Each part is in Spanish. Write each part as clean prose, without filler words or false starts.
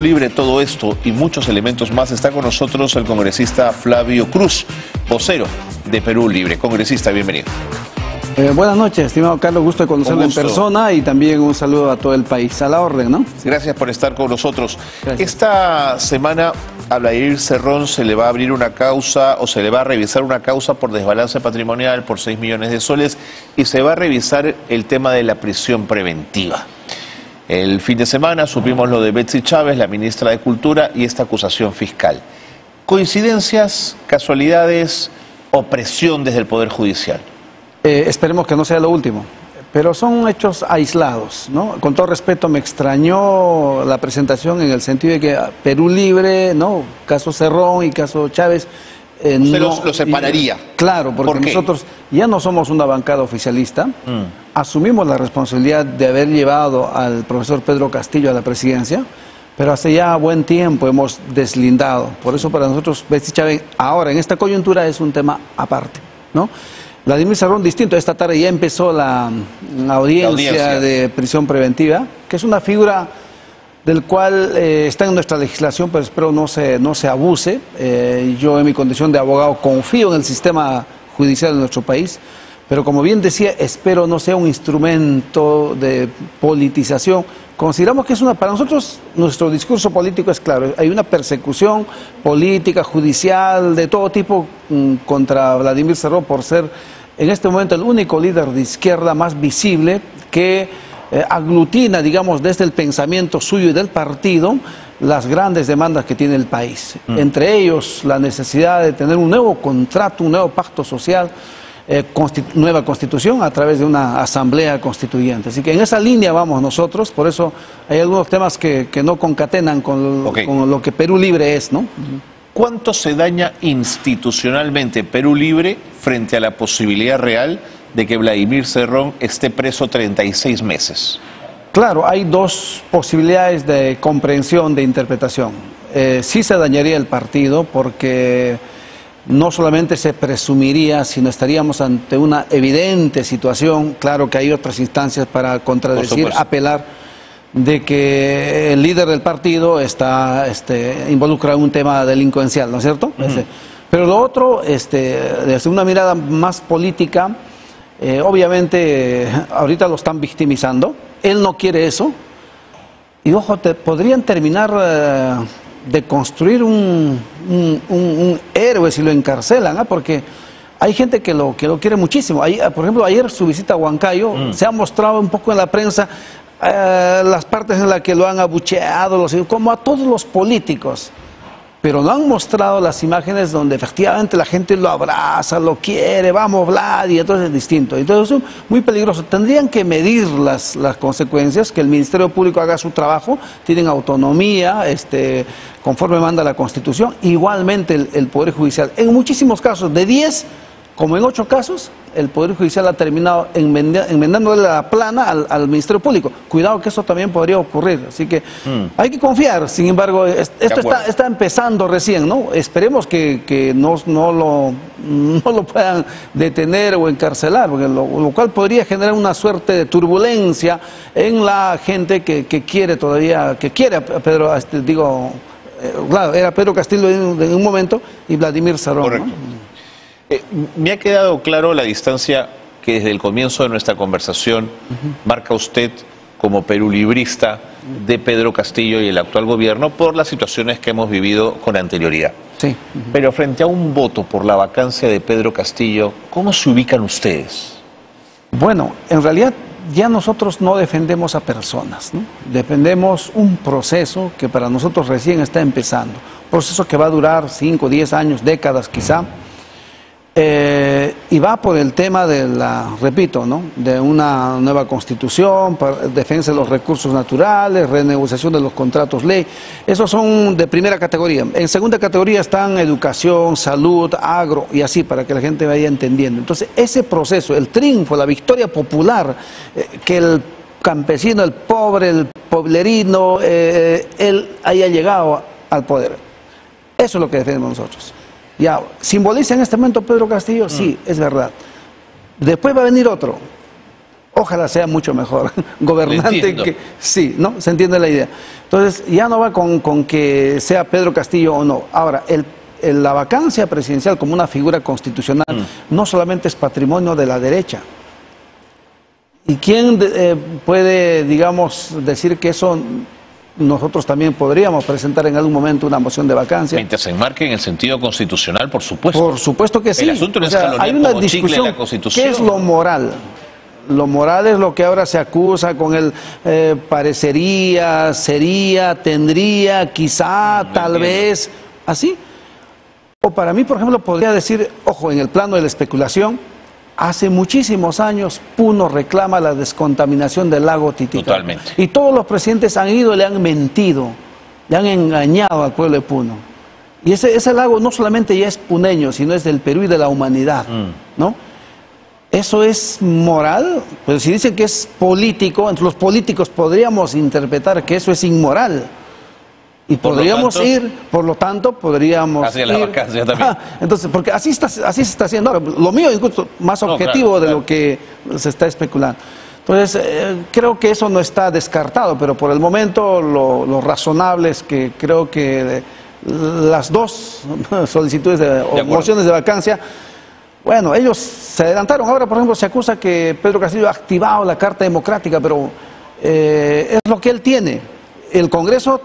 Libre, todo esto y muchos elementos más, está con nosotros el congresista Flavio Cruz, vocero de Perú Libre. Congresista, bienvenido. Buenas noches, estimado Carlos, gusto de conocerlo en persona y también un saludo a todo el país. A la orden, ¿no? Sí. Gracias por estar con nosotros. Gracias. Esta semana a Vladimir Cerrón se le va a abrir una causa o se le va a revisar una causa por desbalance patrimonial por 6 millones de soles y se va a revisar el tema de la prisión preventiva. El fin de semana supimos lo de Betsy Chávez, la ministra de Cultura, y esta acusación fiscal. ¿Coincidencias, casualidades o presión desde el Poder Judicial? Esperemos que no sea lo último, pero son hechos aislados, ¿no? Con todo respeto, me extrañó la presentación en el sentido de que Perú Libre, ¿no? Caso Cerrón y caso Chávez... no, los separaría. Claro, porque nosotros ya no somos una bancada oficialista, asumimos la responsabilidad de haber llevado al profesor Pedro Castillo a la presidencia, pero hace ya buen tiempo hemos deslindado. Por eso para nosotros Betsy Chávez ahora en esta coyuntura es un tema aparte, ¿no? Vladimir Cerrón distinto, esta tarde ya empezó la audiencia de prisión preventiva, que es una figura... del cual está en nuestra legislación, pero espero no se abuse. Yo en mi condición de abogado confío en el sistema judicial de nuestro país, pero como bien decía, espero no sea un instrumento de politización. Consideramos que es una, para nosotros, nuestro discurso político es claro, hay una persecución política, judicial, de todo tipo contra Vladimir Cerrón por ser en este momento el único líder de izquierda más visible que... aglutina, digamos, desde el pensamiento suyo y del partido, las grandes demandas que tiene el país. Entre ellos, la necesidad de tener un nuevo contrato, un nuevo pacto social, nueva constitución a través de una asamblea constituyente. Así que en esa línea vamos nosotros, por eso hay algunos temas que no concatenan con lo que Perú Libre es, ¿no? ¿Cuánto se daña institucionalmente Perú Libre frente a la posibilidad real de que Vladimir Cerrón esté preso 36 meses? Claro, hay dos posibilidades de comprensión, de interpretación. Sí se dañaría el partido porque no solamente se presumiría, sino estaríamos ante una evidente situación, claro que hay otras instancias para contradecir, apelar, de que el líder del partido está involucrado en un tema delincuencial, ¿no es cierto? Pero lo otro, desde una mirada más política, obviamente ahorita lo están victimizando, él no quiere eso, y ojo, podrían terminar de construir un héroe si lo encarcelan, ¿eh? Porque hay gente que lo quiere muchísimo. Por ejemplo, ayer su visita a Huancayo se ha mostrado un poco en la prensa, las partes en las que lo han abucheado, como a todos los políticos. Pero no han mostrado las imágenes donde efectivamente la gente lo abraza, lo quiere, vamos Vlad, y entonces es distinto. Entonces es muy peligroso. Tendrían que medir las consecuencias, que el Ministerio Público haga su trabajo, tienen autonomía, conforme manda la Constitución, igualmente el Poder Judicial. En muchísimos casos, de 10, como en 8 casos, el Poder Judicial ha terminado enmendándole la plana al Ministerio Público. Cuidado que eso también podría ocurrir. Así que hay que confiar. Sin embargo, esto está empezando recién, ¿no? Esperemos que no lo puedan detener o encarcelar, porque lo cual podría generar una suerte de turbulencia en la gente que quiere todavía, que quiere a Pedro, claro, era Pedro Castillo en un momento y Vladimir Cerrón. Correcto. ¿No? Me ha quedado claro la distancia que desde el comienzo de nuestra conversación marca usted como perulibrista de Pedro Castillo y el actual gobierno por las situaciones que hemos vivido con anterioridad. Sí. Pero frente a un voto por la vacancia de Pedro Castillo, ¿cómo se ubican ustedes? Bueno, en realidad ya nosotros no defendemos a personas, ¿no? Defendemos un proceso que para nosotros recién está empezando. Un proceso que va a durar 5, 10 años, décadas quizá. Y va por el tema de repito, ¿no? De una nueva constitución, defensa de los recursos naturales, renegociación de los contratos ley. Esos son de primera categoría. En segunda categoría están educación, salud, agro y así, para que la gente vaya entendiendo. Entonces, ese proceso, el triunfo, la victoria popular, que el campesino, el pobre, el pueblerino, él haya llegado al poder. Eso es lo que defendemos nosotros. Ya, ¿simboliza en este momento Pedro Castillo? Sí, es verdad. Después va a venir otro. ojalá sea mucho mejor gobernante que... Sí, ¿no? Se entiende la idea. Entonces, ya no va con que sea Pedro Castillo o no. Ahora, la vacancia presidencial como una figura constitucional no solamente es patrimonio de la derecha. ¿Y quién puede, digamos, decir que eso... Nosotros también podríamos presentar en algún momento una moción de vacancia. Mientras se enmarque en el sentido constitucional, por supuesto. Por supuesto que sí. El asunto no es hay una discusión en la Constitución. ¿Qué es lo moral? Lo moral es lo que ahora se acusa con el parecería, sería, tendría, quizá, tal vez, así. O para mí, por ejemplo, podría decir, ojo, en el plano de la especulación, hace muchísimos años Puno reclama la descontaminación del lago Titicaca. Totalmente. Y todos los presidentes han ido y le han mentido, le han engañado al pueblo de Puno. Y ese lago no solamente ya es puneño, sino es del Perú y de la humanidad, ¿no? ¿Eso es moral? Pues si dicen que es político, entre los políticos podríamos interpretar que eso es inmoral. Y por lo tanto, podríamos hacia la vacancia también. Entonces, porque así se está haciendo. Lo mío es justo más objetivo de lo que se está especulando. Entonces, creo que eso no está descartado, pero por el momento lo razonable es que creo que las dos solicitudes o mociones de vacancia, bueno, ellos se adelantaron. Ahora, por ejemplo, se acusa que Pedro Castillo ha activado la Carta Democrática, pero es lo que él tiene. El Congreso...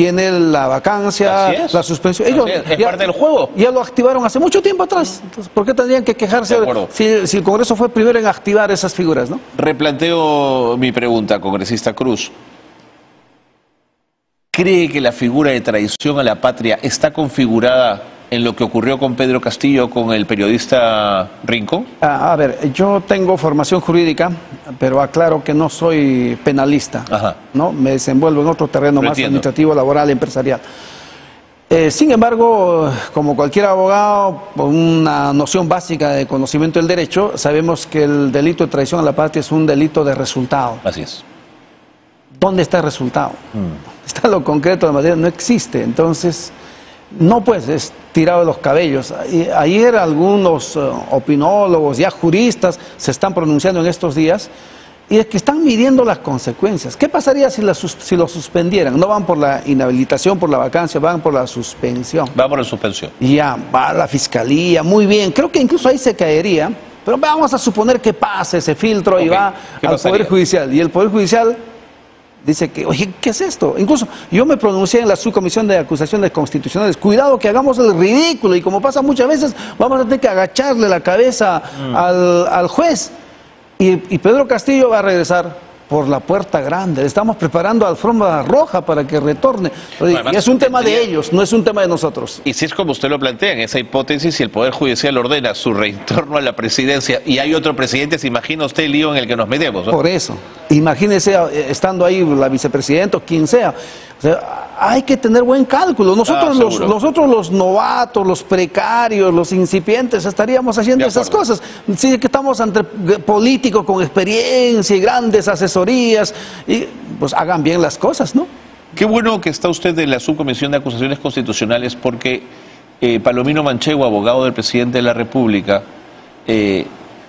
tiene la vacancia, la suspensión. Ellos, es parte del juego. Ya lo activaron hace mucho tiempo atrás. Entonces, ¿por qué tendrían que quejarse si el Congreso fue primero en activar esas figuras, ¿no? Replanteo mi pregunta, congresista Cruz. ¿Cree que la figura de traición a la patria está configurada en lo que ocurrió con Pedro Castillo, con el periodista Rincón? A ver, yo tengo formación jurídica, pero aclaro que no soy penalista, ¿no? Me desenvuelvo en otro terreno más administrativo, laboral, empresarial. Sin embargo, como cualquier abogado, con una noción básica de conocimiento del derecho, sabemos que el delito de traición a la patria es un delito de resultado. Así es. ¿Dónde está el resultado? Está lo concreto de la materia, no existe. Entonces... no, pues, es tirado de los cabellos. Ayer algunos opinólogos, ya juristas, se están pronunciando en estos días y es que están midiendo las consecuencias. ¿Qué pasaría si lo suspendieran? No van por la inhabilitación, por la vacancia, van por la suspensión. Van por la suspensión. Ya, va la fiscalía, muy bien. Creo que incluso ahí se caería, pero vamos a suponer que pase ese filtro y va al Poder Judicial. Y el Poder Judicial... dice que, oye, ¿qué es esto? Incluso yo me pronuncié en la subcomisión de acusaciones constitucionales. Cuidado que hagamos el ridículo. Y como pasa muchas veces, vamos a tener que agacharle la cabeza al juez. Y Pedro Castillo va a regresar por la puerta grande. Le estamos preparando a alfombra roja para que retorne. Además, y es un tema de ellos, no es un tema de nosotros. Y si es como usted lo plantea, en esa hipótesis, si el Poder Judicial ordena su retorno a la presidencia y hay otro presidente, se imagina usted el lío en el que nos metemos, ¿no? Por eso. Imagínese estando ahí la vicepresidenta o quien sea. O sea, hay que tener buen cálculo. Nosotros, los novatos, los precarios, los incipientes, estaríamos haciendo esas cosas. Sí, que estamos ante políticos con experiencia y grandes asesorías, y pues hagan bien las cosas, ¿no? Qué bueno que está usted en la subcomisión de acusaciones constitucionales, porque Palomino Manchego, abogado del presidente de la República,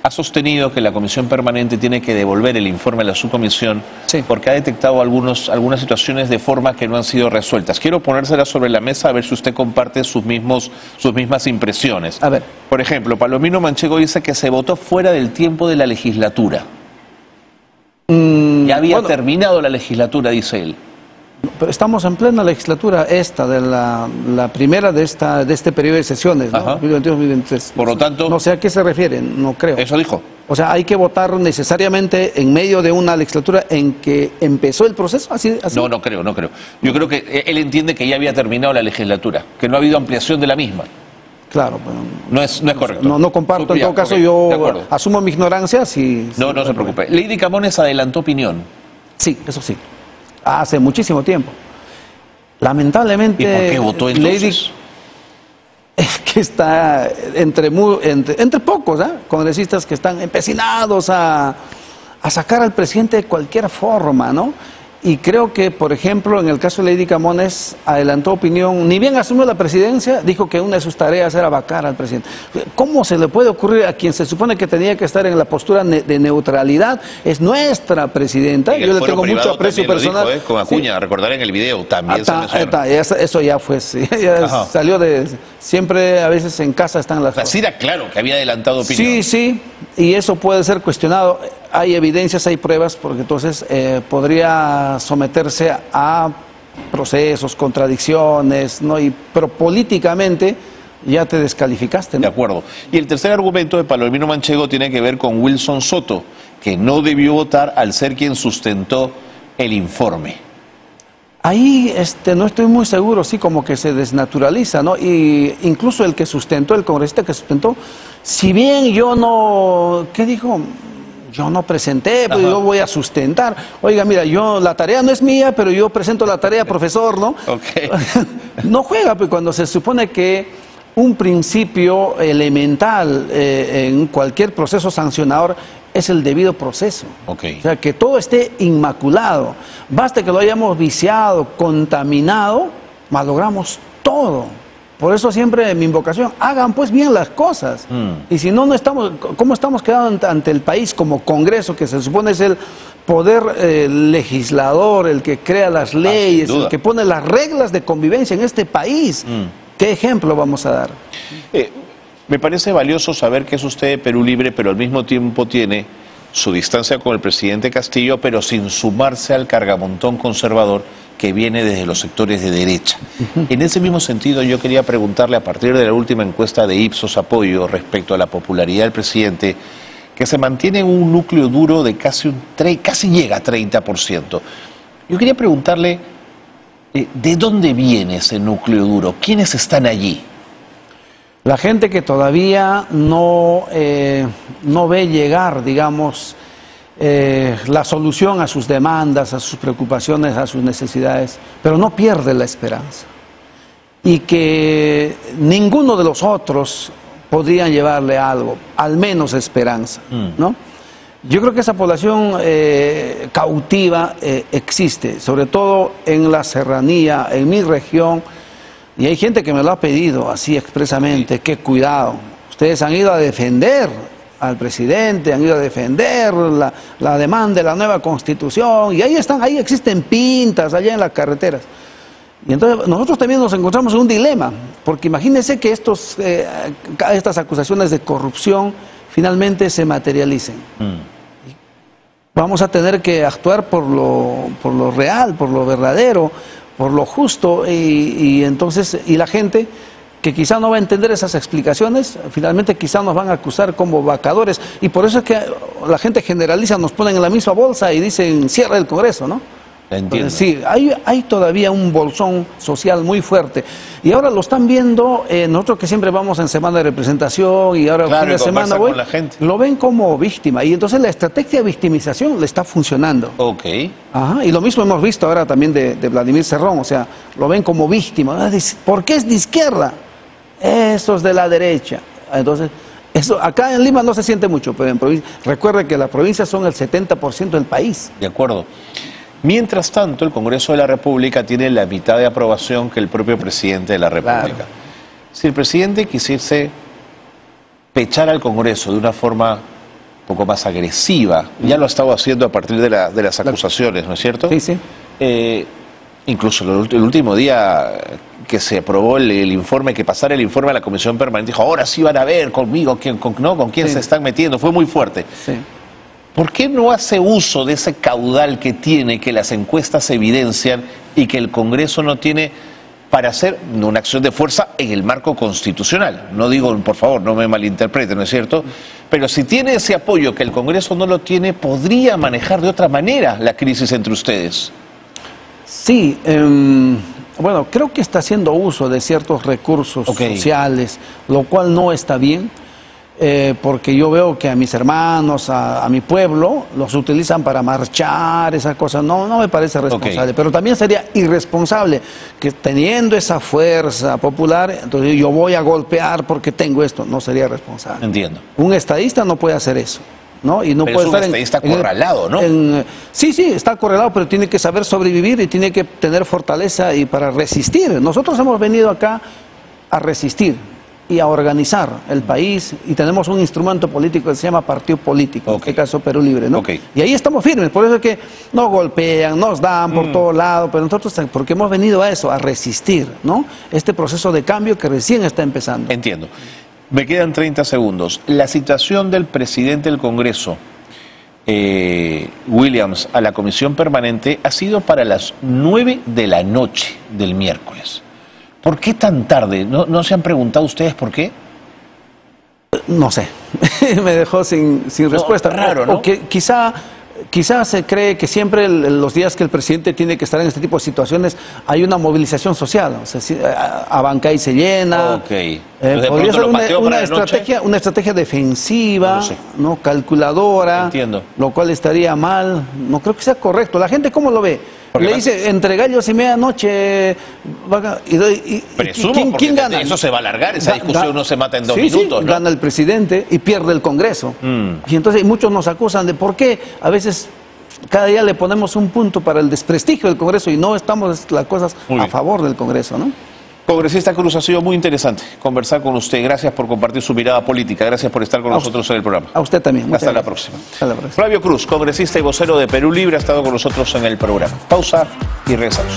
ha sostenido que la comisión permanente tiene que devolver el informe a la subcomisión porque ha detectado algunas situaciones de forma que no han sido resueltas. Quiero ponérselas sobre la mesa a ver si usted comparte sus mismas impresiones. A ver. Por ejemplo, Palomino Manchego dice que se votó fuera del tiempo de la legislatura. Ya había terminado la legislatura, dice él. Pero estamos en plena legislatura la primera de este periodo de sesiones, ¿no? 2022-2023. Por lo tanto... no sé a qué se refieren, no creo. Eso dijo. O sea, hay que votar necesariamente en medio de una legislatura en que empezó el proceso, así. No, no creo. Yo creo que él entiende que ya había terminado la legislatura, que no ha habido ampliación de la misma. Claro, bueno, no es correcto. No comparto, en todo caso yo asumo mi ignorancia. No se preocupe. Lady Camones adelantó opinión. Sí, eso sí. Hace muchísimo tiempo. Lamentablemente... ¿Y por qué votó entonces? Lady, es que está entre pocos congresistas que están empecinados a sacar al presidente de cualquier forma, ¿no? Y creo que, por ejemplo, en el caso de Lady Camones, adelantó opinión, ni bien asumió la presidencia, dijo que una de sus tareas era vacar al presidente. ¿Cómo se le puede ocurrir a quien se supone que tenía que estar en la postura de neutralidad? Es nuestra presidenta. Yo le tengo mucho aprecio personal. Dijo, con Acuña, sí. Recordar en el video también. Eso ya fue, sí. Ya salió de... Siempre, a veces en casa están las... Así era claro que había adelantado opinión. Sí, sí, y eso puede ser cuestionado. Hay evidencias, hay pruebas, porque entonces podría someterse a procesos, contradicciones, ¿no? Pero políticamente ya te descalificaste, ¿no? De acuerdo. Y el tercer argumento de Palomino Manchego tiene que ver con Wilson Soto, que no debió votar al ser quien sustentó el informe. Ahí no estoy muy seguro, sí, como que se desnaturaliza, ¿no? Y incluso el que sustentó, el congresista que sustentó, si bien yo no... ¿Qué dijo? Yo no presenté, pero yo voy a sustentar. Oiga, mira, la tarea no es mía, pero yo presento la tarea, profesor, ¿no? Okay. No juega, pues, cuando se supone que un principio elemental en cualquier proceso sancionador es el debido proceso. Okay. O sea, que todo esté inmaculado. Basta que lo hayamos viciado, contaminado, malogramos todo. Por eso siempre mi invocación, hagan pues bien las cosas. Y si no, ¿cómo estamos quedando ante el país como Congreso, que se supone es el poder legislador, el que crea las leyes, el que pone las reglas de convivencia en este país? ¿Qué ejemplo vamos a dar? Me parece valioso saber que es usted de Perú Libre, pero al mismo tiempo tiene su distancia con el presidente Castillo, pero sin sumarse al cargamontón conservador que viene desde los sectores de derecha. En ese mismo sentido, yo quería preguntarle, a partir de la última encuesta de Ipsos Apoyo respecto a la popularidad del presidente, que se mantiene en un núcleo duro de casi llega a 30%. Yo quería preguntarle, ¿de dónde viene ese núcleo duro? ¿Quiénes están allí? La gente que todavía no ve llegar, digamos... la solución a sus demandas, a sus preocupaciones, a sus necesidades, pero no pierde la esperanza. Y que ninguno de los otros podrían llevarle algo, al menos esperanza, ¿no? Yo creo que esa población cautiva existe, sobre todo en la serranía, en mi región, y hay gente que me lo ha pedido así expresamente, que cuidado, ustedes han ido a defender al presidente, han ido a defender la demanda de la nueva constitución, y ahí están, ahí existen pintas, allá en las carreteras. Y entonces nosotros también nos encontramos en un dilema, porque imagínense que estas acusaciones de corrupción finalmente se materialicen. Vamos a tener que actuar por lo real, por lo verdadero, por lo justo, y entonces, y la gente... que quizá no va a entender esas explicaciones, finalmente quizá nos van a acusar como vacadores. Y por eso es que la gente generaliza, nos ponen en la misma bolsa y dicen, cierra el Congreso, ¿no? Entiendo. Entonces, sí, hay todavía un bolsón social muy fuerte. Y ahora lo están viendo, nosotros que siempre vamos en semana de representación, y ahora fin de semana voy, lo ven como víctima. Y entonces la estrategia de victimización le está funcionando. Ok. Ajá, y lo mismo hemos visto ahora también de Vladimir Cerrón, o sea, lo ven como víctima. ¿Por qué es de izquierda? Esos de la derecha. Entonces, eso acá en Lima no se siente mucho, pero en provincia, recuerde que las provincias son el 70% del país. De acuerdo. Mientras tanto, el Congreso de la República tiene la mitad de aprobación que el propio presidente de la República. Claro. Si el presidente quisiese pechar al Congreso de una forma un poco más agresiva, ya lo ha estado haciendo a partir de las acusaciones, ¿no es cierto? Sí, sí. Incluso el último día que se aprobó el informe, que pasara el informe a la Comisión Permanente, dijo, ahora sí van a ver conmigo, con quién se están metiendo, fue muy fuerte. Sí. ¿Por qué no hace uso de ese caudal que tiene, que las encuestas evidencian y que el Congreso no tiene para hacer una acción de fuerza en el marco constitucional? No digo, por favor, no me malinterpreten, ¿no es cierto? Pero si tiene ese apoyo que el Congreso no lo tiene, ¿podría manejar de otra manera la crisis entre ustedes? Sí, bueno, creo que está haciendo uso de ciertos recursos sociales, lo cual no está bien, porque yo veo que a mis hermanos, a mi pueblo, los utilizan para marchar, esas cosas. No me parece responsable, pero también sería irresponsable que teniendo esa fuerza popular, entonces yo voy a golpear porque tengo esto. No sería responsable. Entiendo. Un estadista no puede hacer eso. ¿no? Y no pero puede es un estar estadista acorralado, ¿no? Sí, sí, está acorralado, pero tiene que saber sobrevivir y tiene que tener fortaleza y para resistir. Nosotros hemos venido acá a resistir y a organizar el país, y tenemos un instrumento político que se llama partido político, en este caso Perú Libre, ¿no? Y ahí estamos firmes, por eso es que nos golpean, nos dan por todos lados, pero nosotros, porque hemos venido a eso, a resistir, ¿no? Este proceso de cambio que recién está empezando. Entiendo. Me quedan 30 segundos. La citación del presidente del Congreso, Williams, a la comisión permanente ha sido para las 9 de la noche del miércoles. ¿Por qué tan tarde? ¿No se han preguntado ustedes por qué? No sé. Me dejó sin respuesta. Raro, ¿no? Porque quizá se cree que siempre los días que el presidente tiene que estar en este tipo de situaciones hay una movilización social. O sea, si, Abancay se llena. Podría ser una estrategia defensiva, no sé, ¿no? Calculadora. Entiendo. Lo cual estaría mal. No creo que sea correcto. ¿La gente cómo lo ve? Porque le dice, entre gallos y medianoche, ¿quién gana? Eso se va a alargar, esa discusión no se mata en dos minutos. Sí, ¿no? Gana el presidente y pierde el Congreso. Y entonces muchos nos acusan de por qué a veces cada día le ponemos un punto para el desprestigio del Congreso y no estamos las cosas a favor del Congreso, ¿no? Congresista Cruz, ha sido muy interesante conversar con usted. Gracias por compartir su mirada política. Gracias por estar con nosotros en el programa. A usted también. Hasta la próxima. Hasta la próxima. Flavio Cruz, congresista y vocero de Perú Libre, ha estado con nosotros en el programa. Pausa y regresamos.